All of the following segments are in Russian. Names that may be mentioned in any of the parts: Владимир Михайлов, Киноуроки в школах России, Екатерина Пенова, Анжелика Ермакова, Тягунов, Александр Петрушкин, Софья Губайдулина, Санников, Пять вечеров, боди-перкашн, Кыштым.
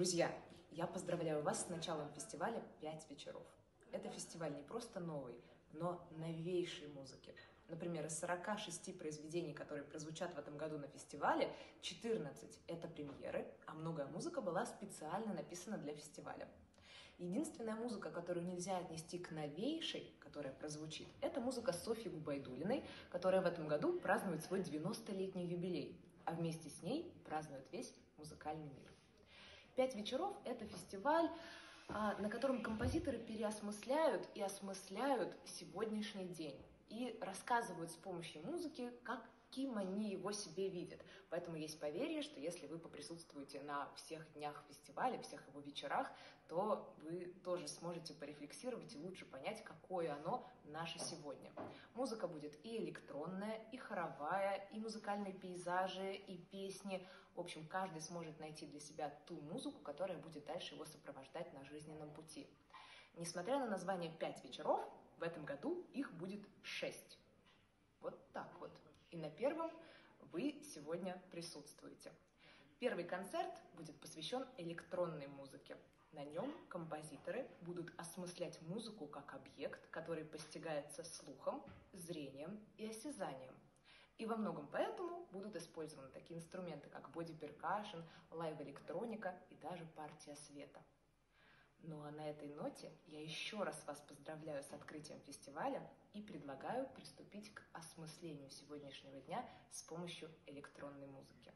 Друзья, я поздравляю вас с началом фестиваля «Пять вечеров». Это фестиваль не просто новый, но новейшей музыки. Например, из 46 произведений, которые прозвучат в этом году на фестивале, 14 – это премьеры, а многое музыка была специально написана для фестиваля. Единственная музыка, которую нельзя отнести к новейшей, которая прозвучит, это музыка Софьи Губайдулиной, которая в этом году празднует свой 90-летний юбилей, а вместе с ней празднует весь музыкальный мир. «Пять вечеров» — это фестиваль, на котором композиторы переосмысляют и осмысляют сегодняшний день и рассказывают с помощью музыки, каким они его себе видят. Поэтому есть поверье, что если вы поприсутствуете на всех днях фестиваля, всех его вечерах, то вы тоже сможете порефлексировать и лучше понять, какое оно наше сегодня. Музыка будет и электронная, и хоровая, и музыкальные пейзажи, и песни. В общем, каждый сможет найти для себя ту музыку, которая будет дальше его сопровождать на жизненном пути. Несмотря на название «Пять вечеров», в этом году их будет 6. Вот так вот. И на первом вы сегодня присутствуете. Первый концерт будет посвящен электронной музыке. На нем композиторы будут осмыслять музыку как объект, который постигается слухом, зрением и осязанием. И во многом поэтому будут использованы такие инструменты, как боди-перкашн, лайв-электроника и даже партия света. Ну а на этой ноте я еще раз вас поздравляю с открытием фестиваля и предлагаю приступить к осмыслению сегодняшнего дня с помощью электронной музыки.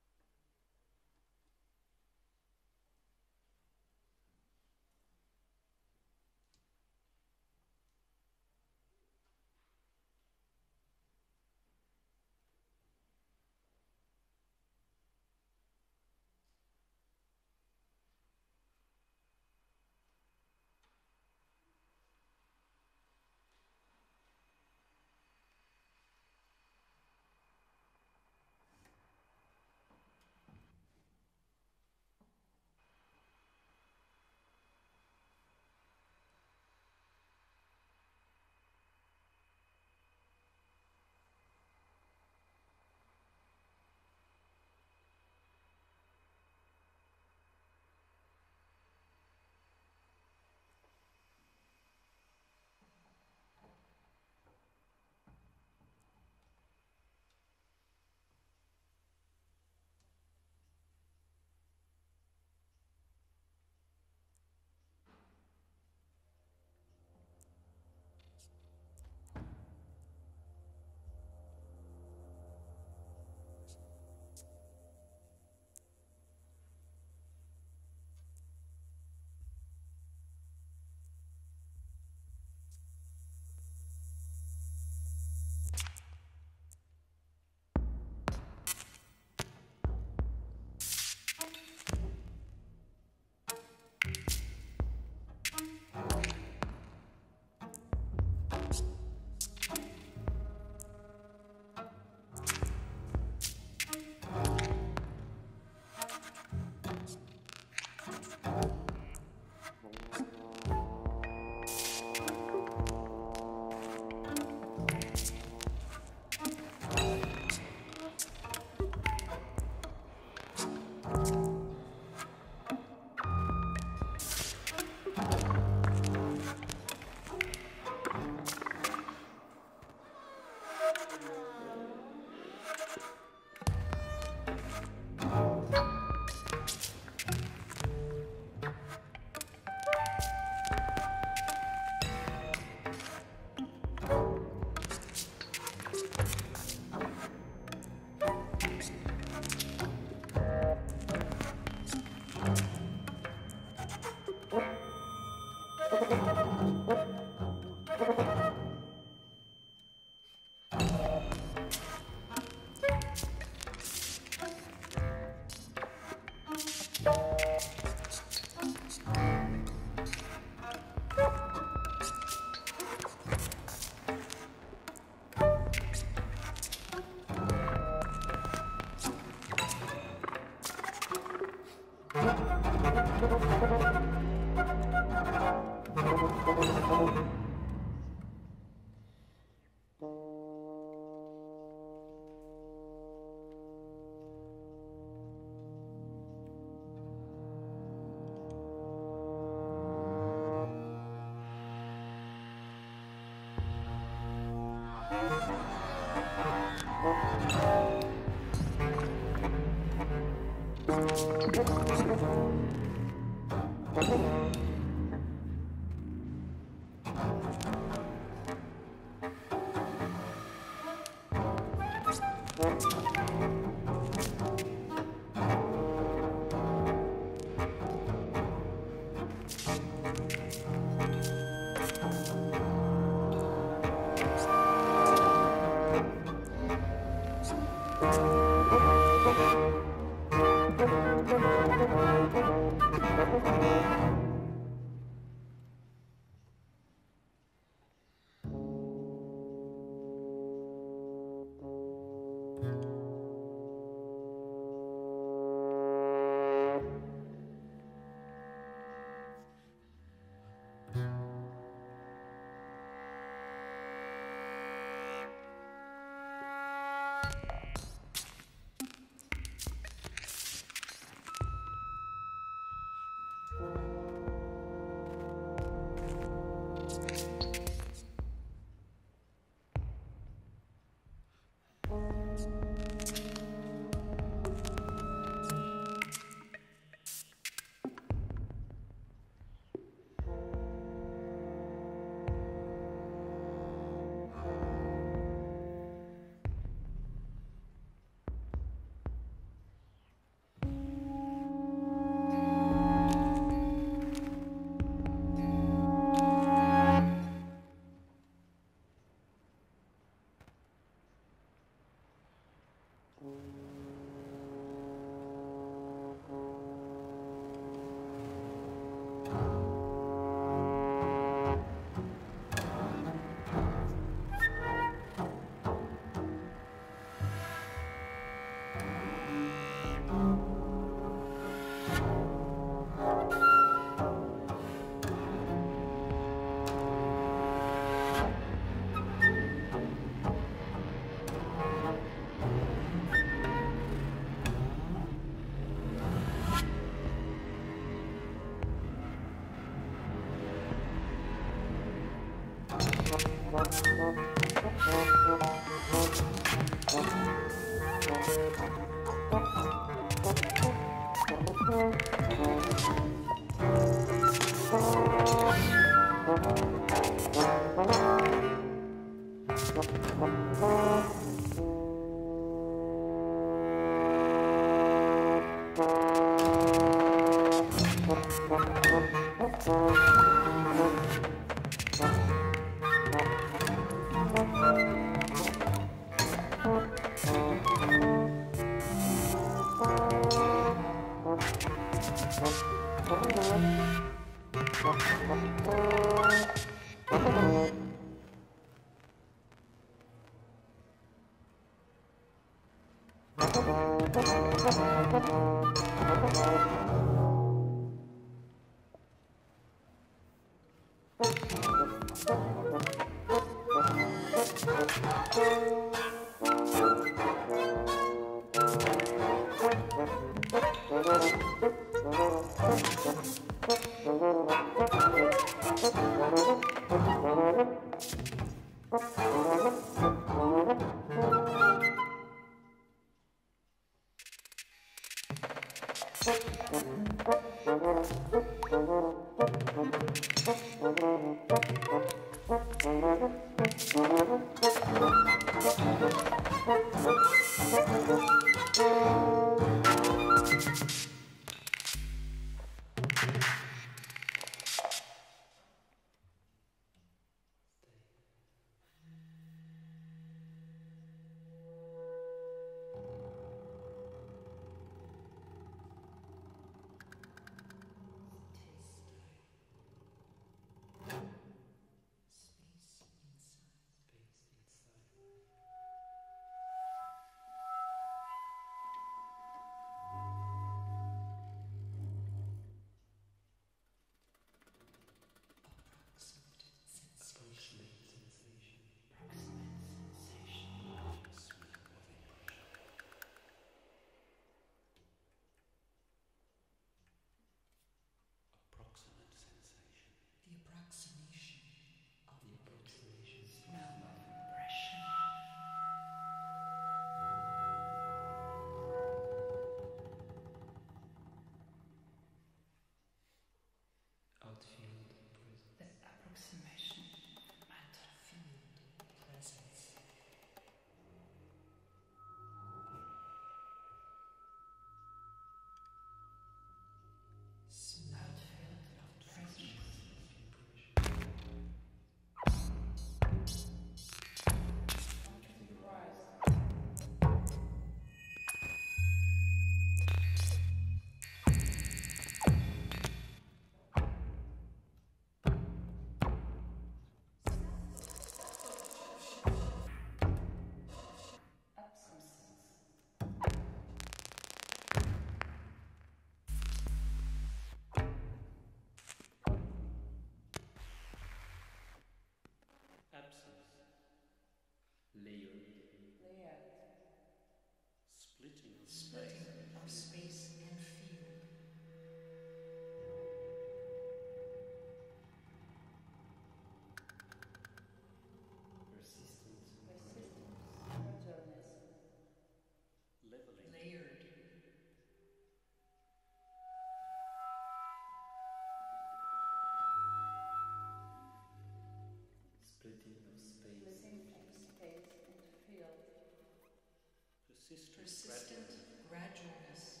Persistent gradualness.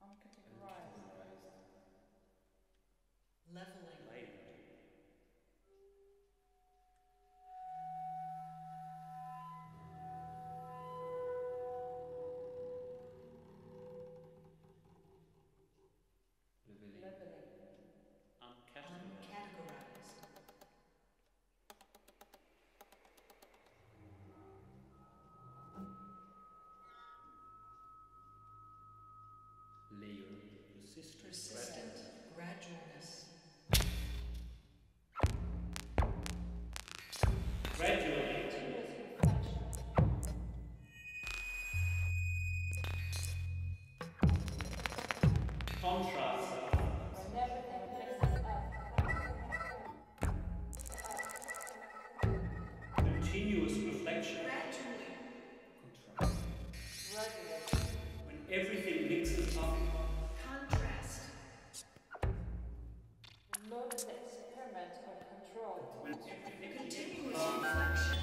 Uncategorized. Leveling. Uncategorized. Layer. Persistent gradualness. Gradually. Contrast. Continuous reflection. Contrast. When everything mixes up. Contrast. Remote experiment or control. When everything continuous reflection.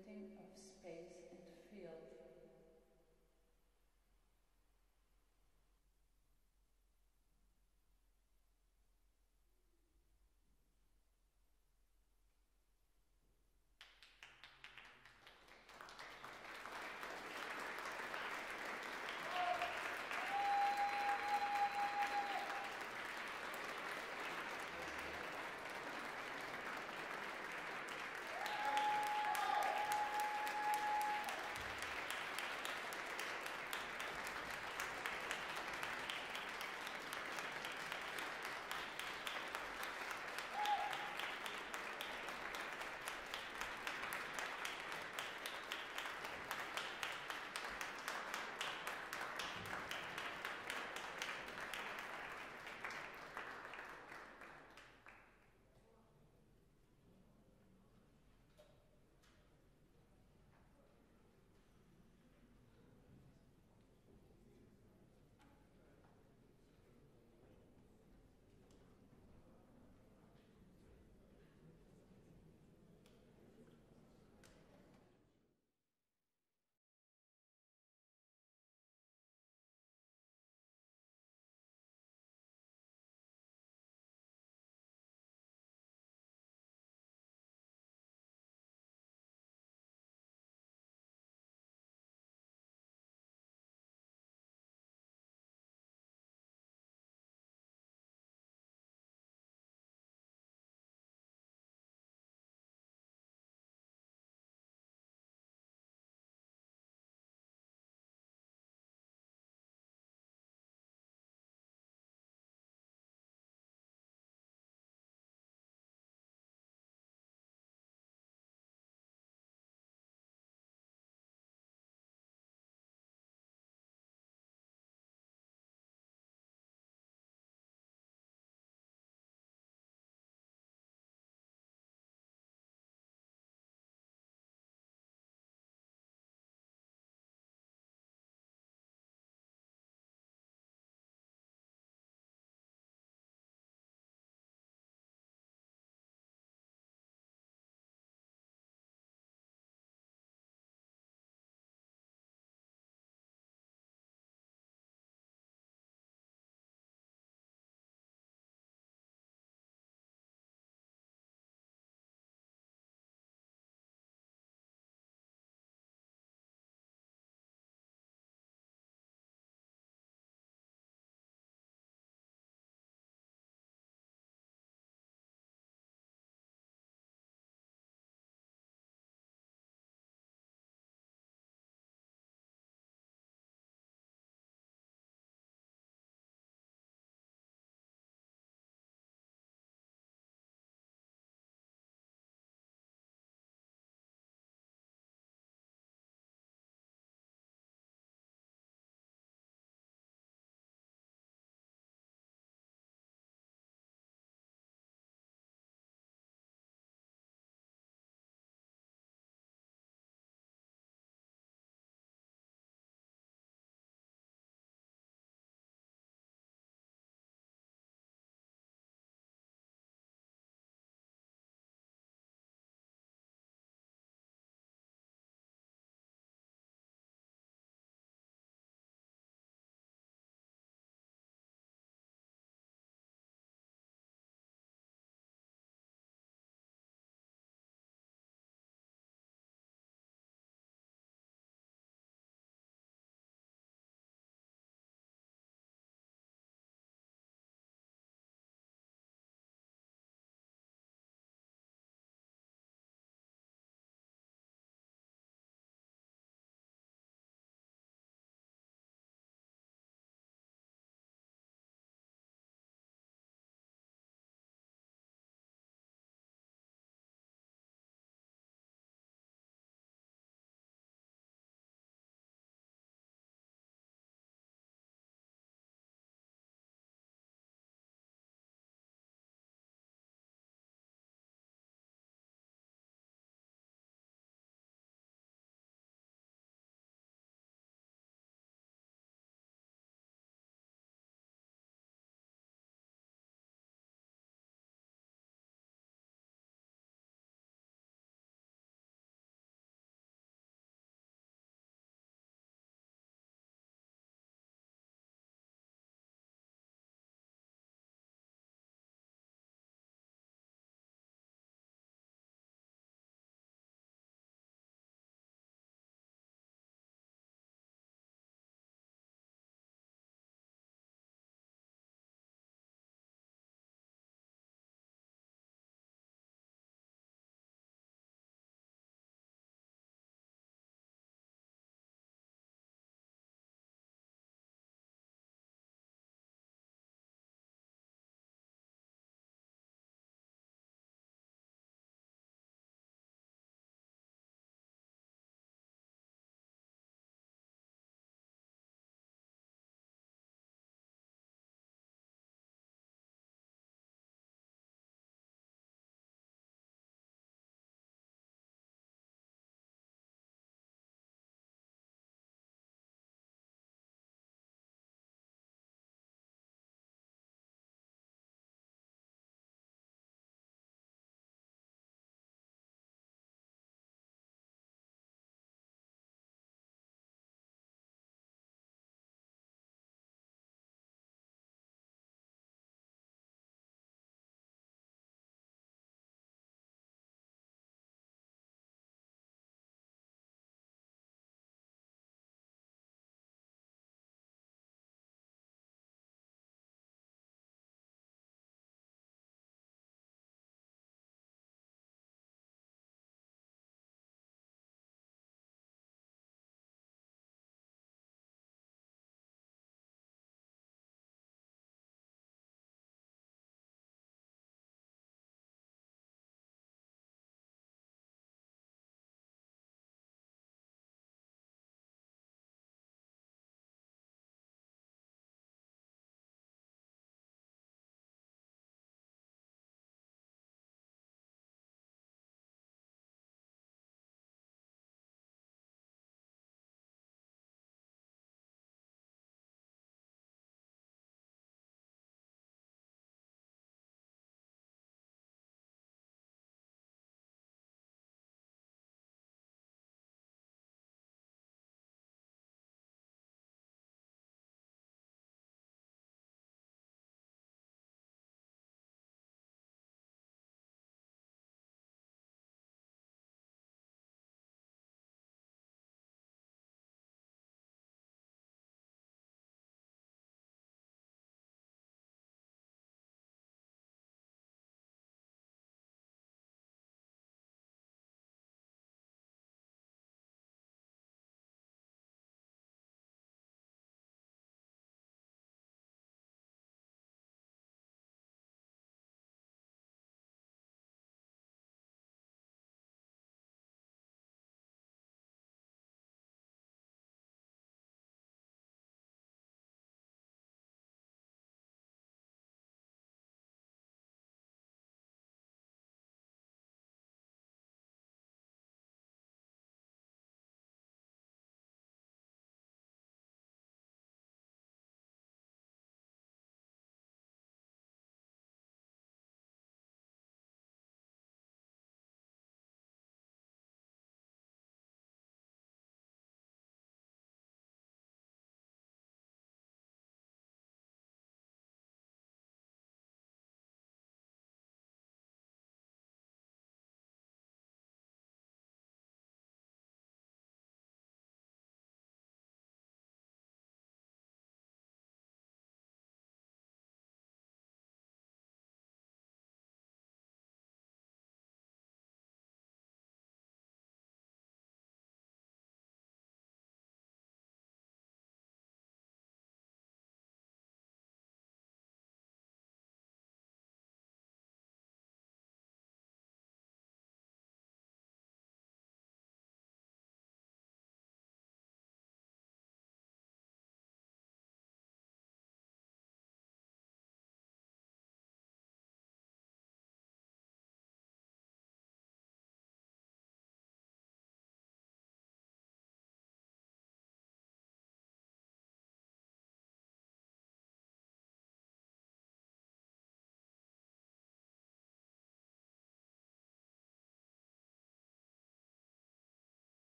splitting of space and field.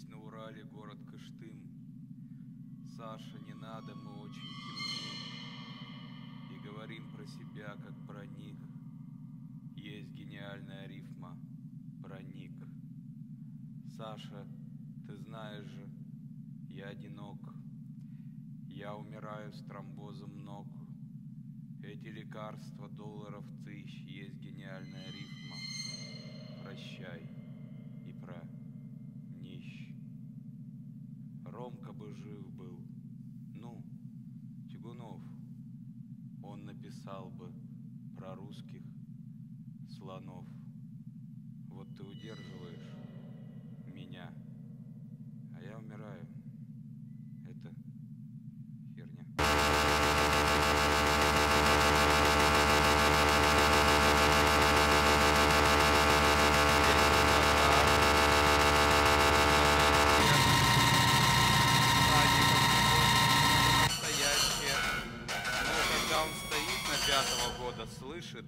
Здесь, на Урале, город Кыштым. Саша, не надо, мы очень темны и говорим про себя, как про них. Есть гениальная рифма «проник». Саша, ты знаешь же, я одинок. Я умираю с тромбозом ног. Эти лекарства долларов тысяч, есть гениальная рифма «прощай» и про нищ. Ромка бы жив был, ну, Тягунов. Он написал бы про русских слонов. Вот ты удерживаешь меня, а я умираю. Это херня. Слышит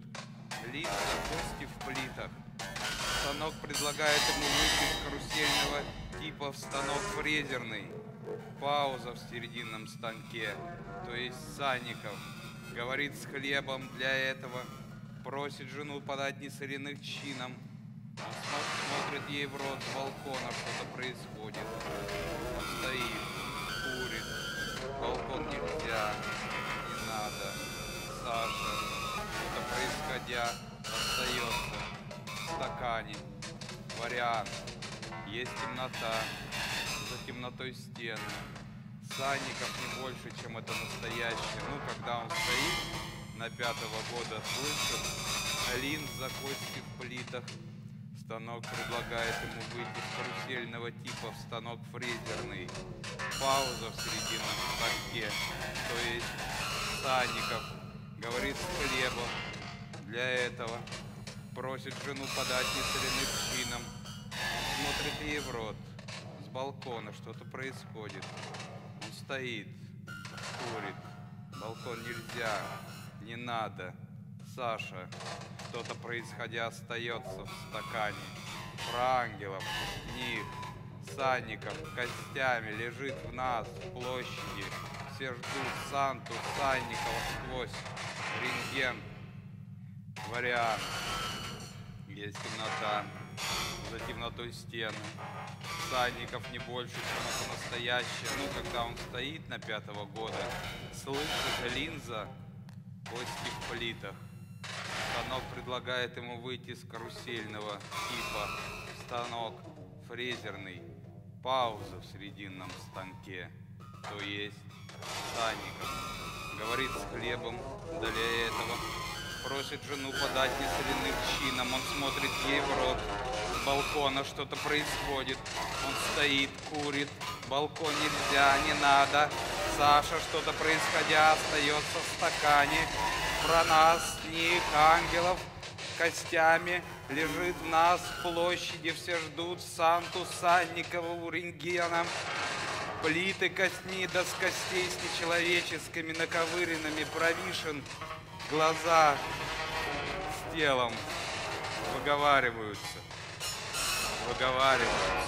лист запуски в плитах. Станок предлагает ему выйти из карусельного типа в станок фрезерный. Пауза в серединном станке, то есть Санников, говорит с хлебом для этого. Просит жену подать несоляных чином. А смотрит ей в рот с балкона, что-то происходит. Он стоит, курит. Балкон нельзя, не надо. Саша. Что-то происходя остается в стакане. Вариант. Есть темнота. За темнотой стены. Санников не больше, чем это настоящее. Ну, когда он стоит на 5-го года, слышит линз за кости в плитах. Станок предлагает ему выйти с карусельного типа в станок фрезерный. Пауза в серединном станке. То есть Санников говорит с хлебом для этого. Просит жену подать несоляным чином. Смотрит ей в рот. С балкона что-то происходит. Он стоит, курит. Балкон нельзя, не надо. Саша, что-то происходя остается в стакане. Про ангелов, них, Санников, костями лежит в нас, в площади. Все ждут Санту, Санникова сквозь рентген. Вариант. Есть темнота. За темнотой стены. Санников не больше, чем это настоящее. Ну, когда он стоит на 5-го года, слышит линза кости в плитах. Станок предлагает ему выйти с карусельного типа. Станок фрезерный. Пауза в срединном станке. То есть Санников говорит с хлебом для этого. Просит жену подать несоляным чином. Он смотрит ей в рот. С балкона что-то происходит. Он стоит, курит. Балкон нельзя, не надо. Саша, что-то происходя, остается в стакане. Про нас, них, ангелов, костями лежит в нас в площади. Все ждут Санту Санникову рентгеном. Плиты костни, да с костей с нечеловеческими наковыренными провишен. Глаза с телом выговариваются. Выговариваются.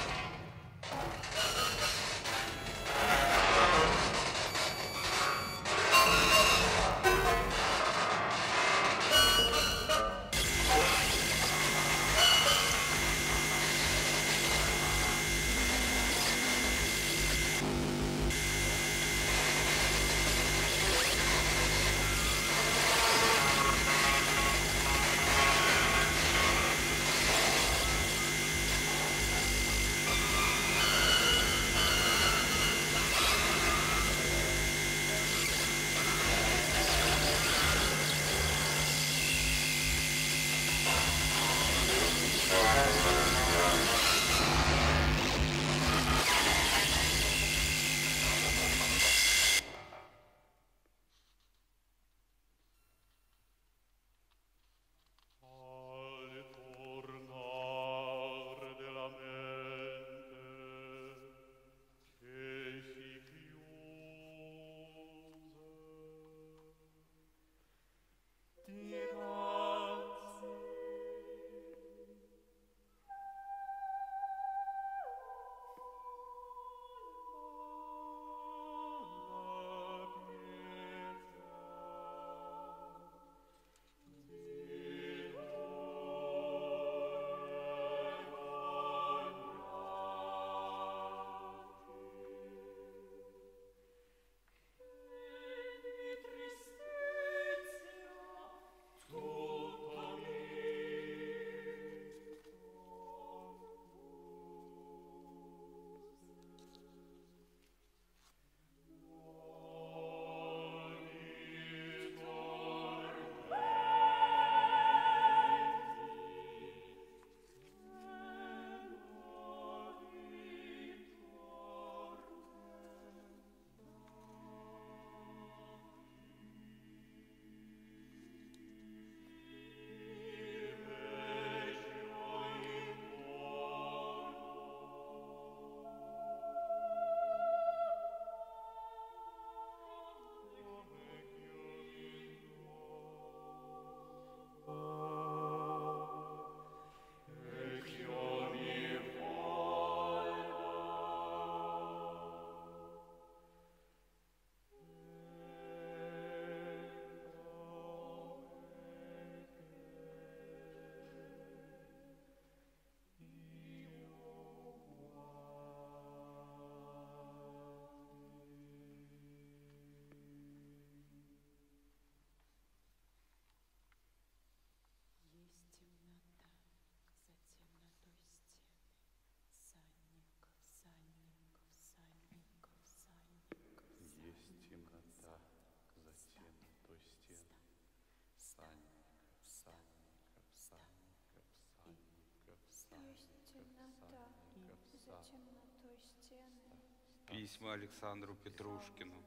Письма Александру Петрушкину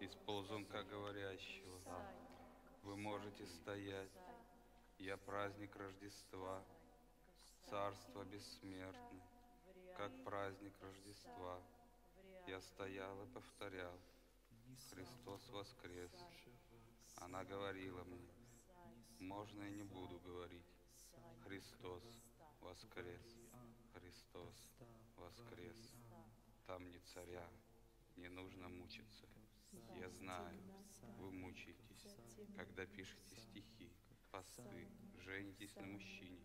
из ползунка говорящего. Вы можете стоять. Я праздник Рождества. Царство бессмертно. Как праздник Рождества. Я стоял и повторял. Христос воскрес. Она говорила мне. Можно я не буду говорить. Христос воскрес. Христос воскрес. Там не царя, не нужно мучиться. Я знаю, вы мучаетесь, когда пишете стихи, посты, женитесь на мужчине.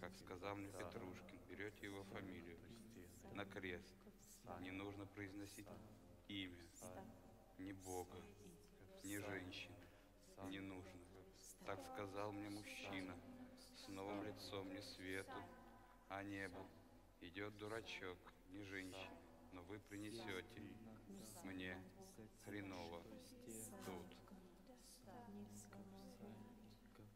Как сказал мне Петрушкин, берете его фамилию на крест. Не нужно произносить имя, ни Бога, ни женщины, не нужно. Так сказал мне мужчина, с новым лицом не свету, а небу. Идет дурачок, не женщина. Но вы принесете мне хреново тут. Как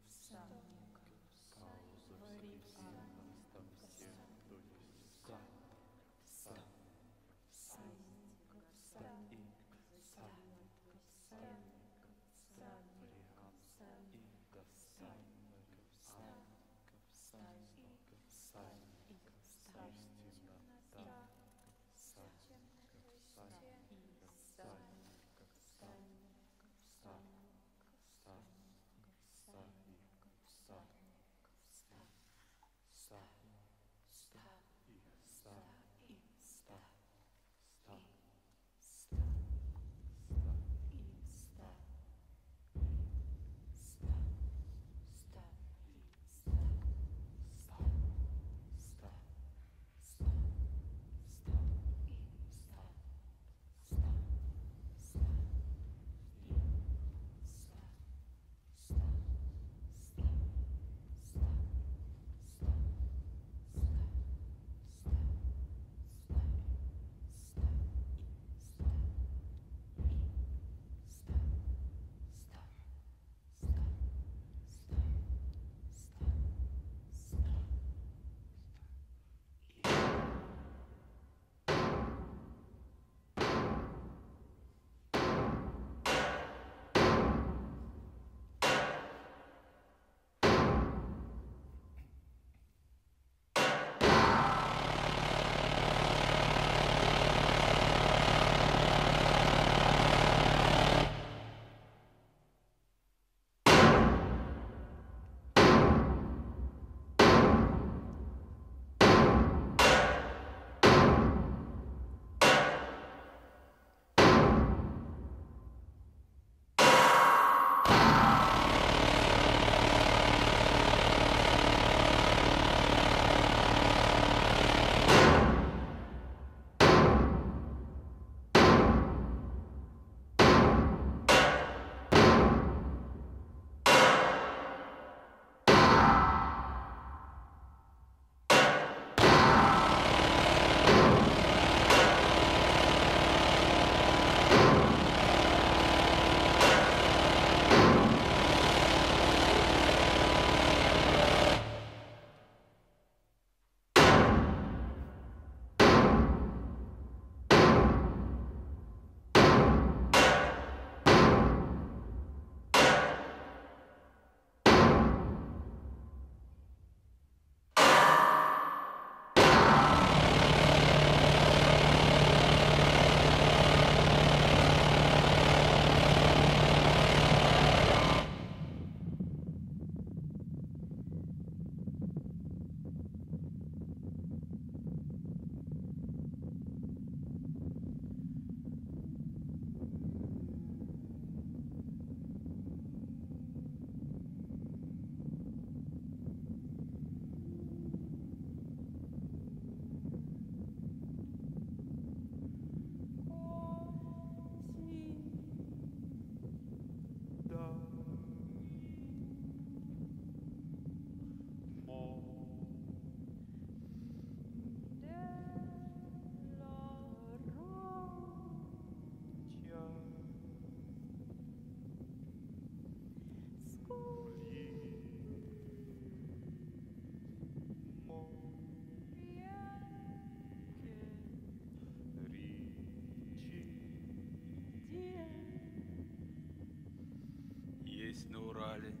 здесь, на Урале,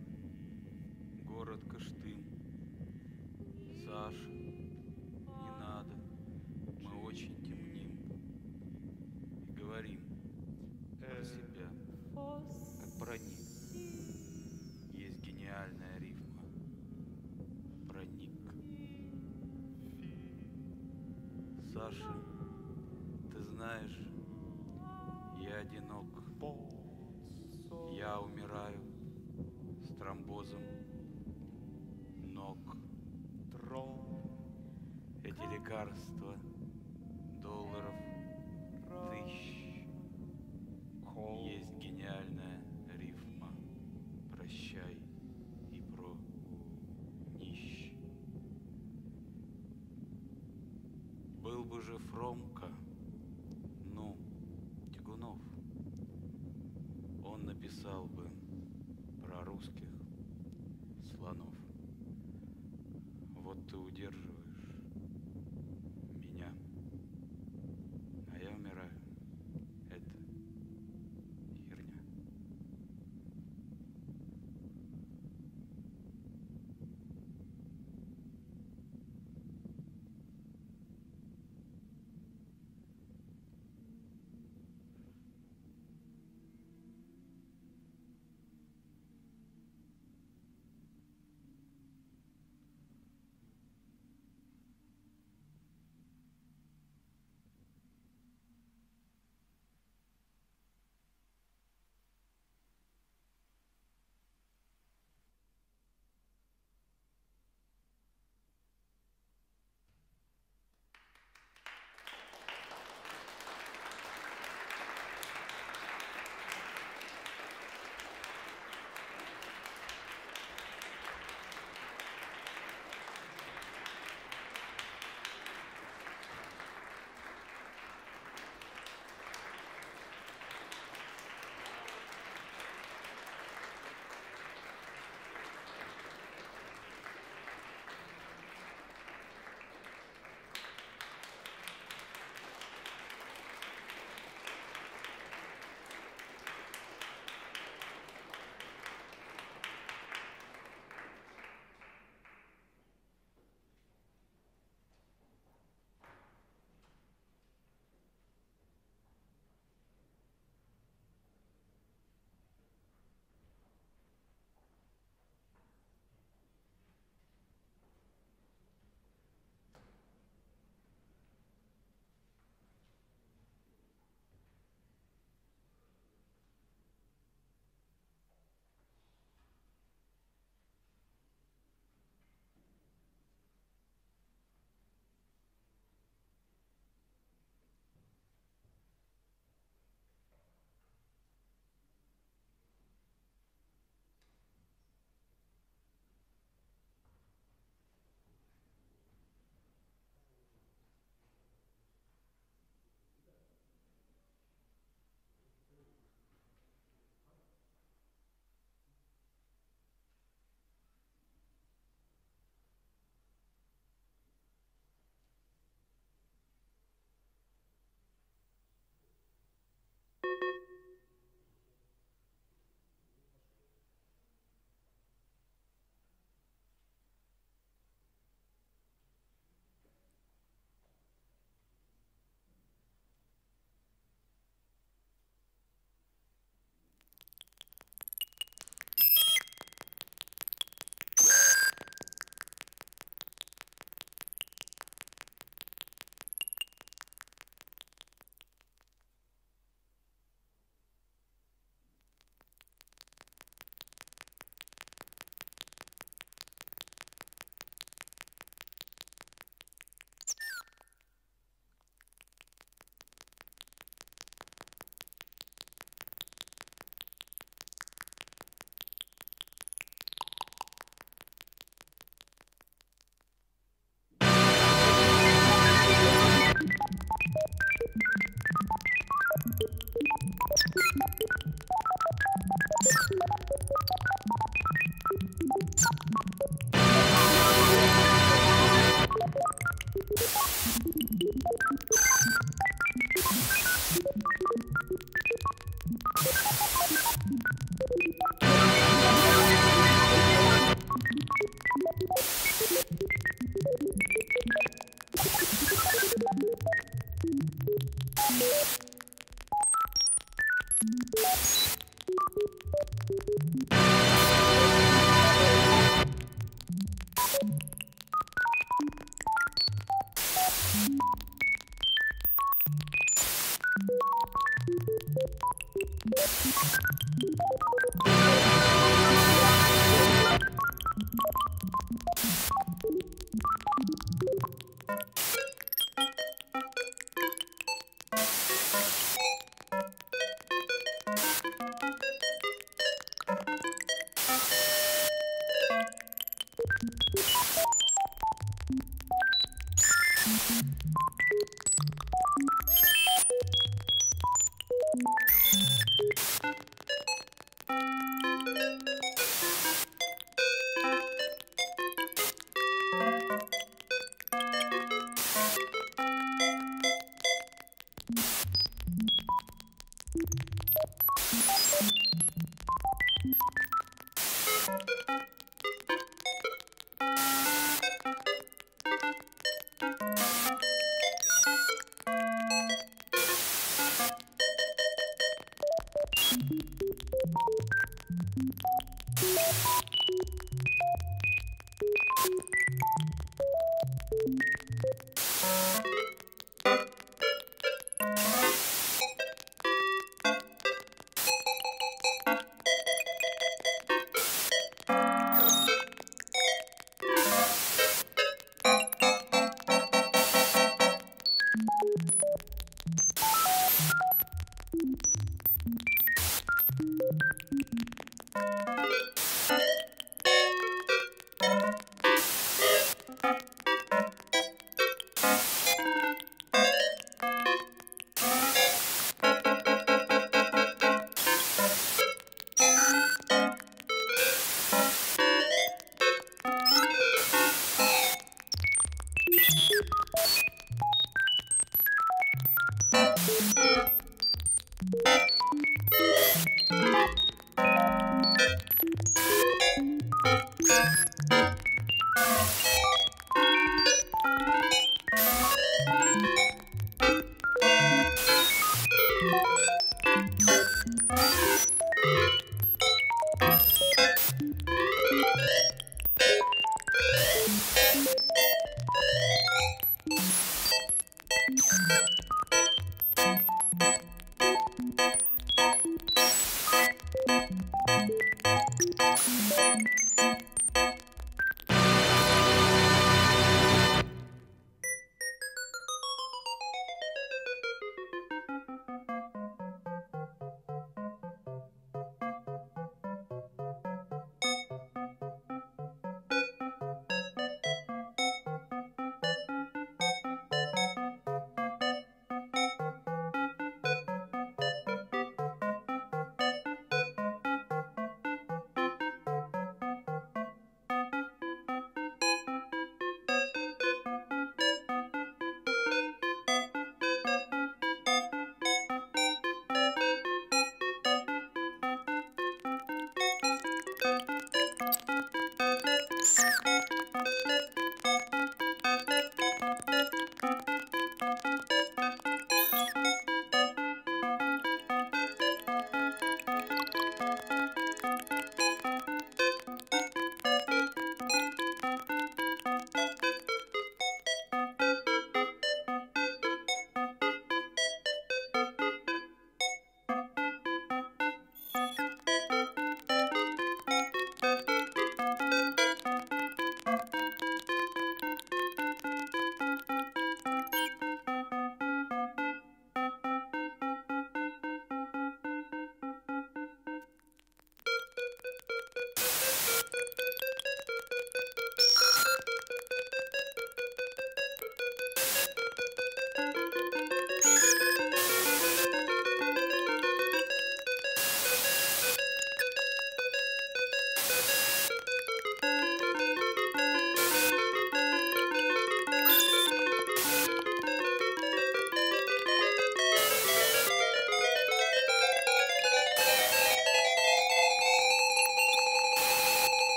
город Кыштым. Саша, не надо, мы очень темним и говорим про себя, как про них. Есть гениальная рифма. Проник. Саша, ты знаешь, я одинок. Я умираю с тромбозом ног. Эти лекарства долларов тысяч. Есть гениальная рифма. Прощай и про нищ. Был бы же Фромка, ну, Тягунов. Он написал бы про русских слонов. Вот ты удерживаешь меня, а я умираю. Это херня.